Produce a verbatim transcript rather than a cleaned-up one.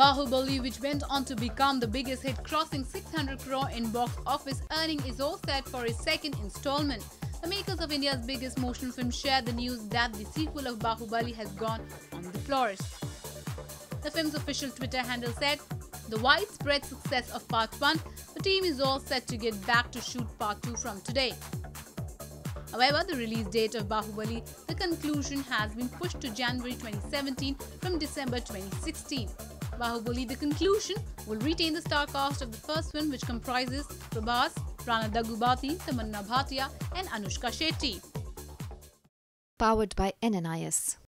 Baahubali, which went on to become the biggest hit, crossing six hundred crore in box office earning, is all set for its second installment. The makers of India's biggest motion film shared the news that the sequel of Baahubali has gone on the floors. The film's official Twitter handle said, "The widespread success of part one, the team is all set to get back to shoot part two from today." However, the release date of Baahubali, the conclusion, has been pushed to January twenty seventeen from December twenty sixteen. Baahubali, the conclusion, will retain the star cast of the first film, which comprises Prabhas, Rana Daggubati, Tamanna Bhatia and Anushka Shetty. Powered by N N I S.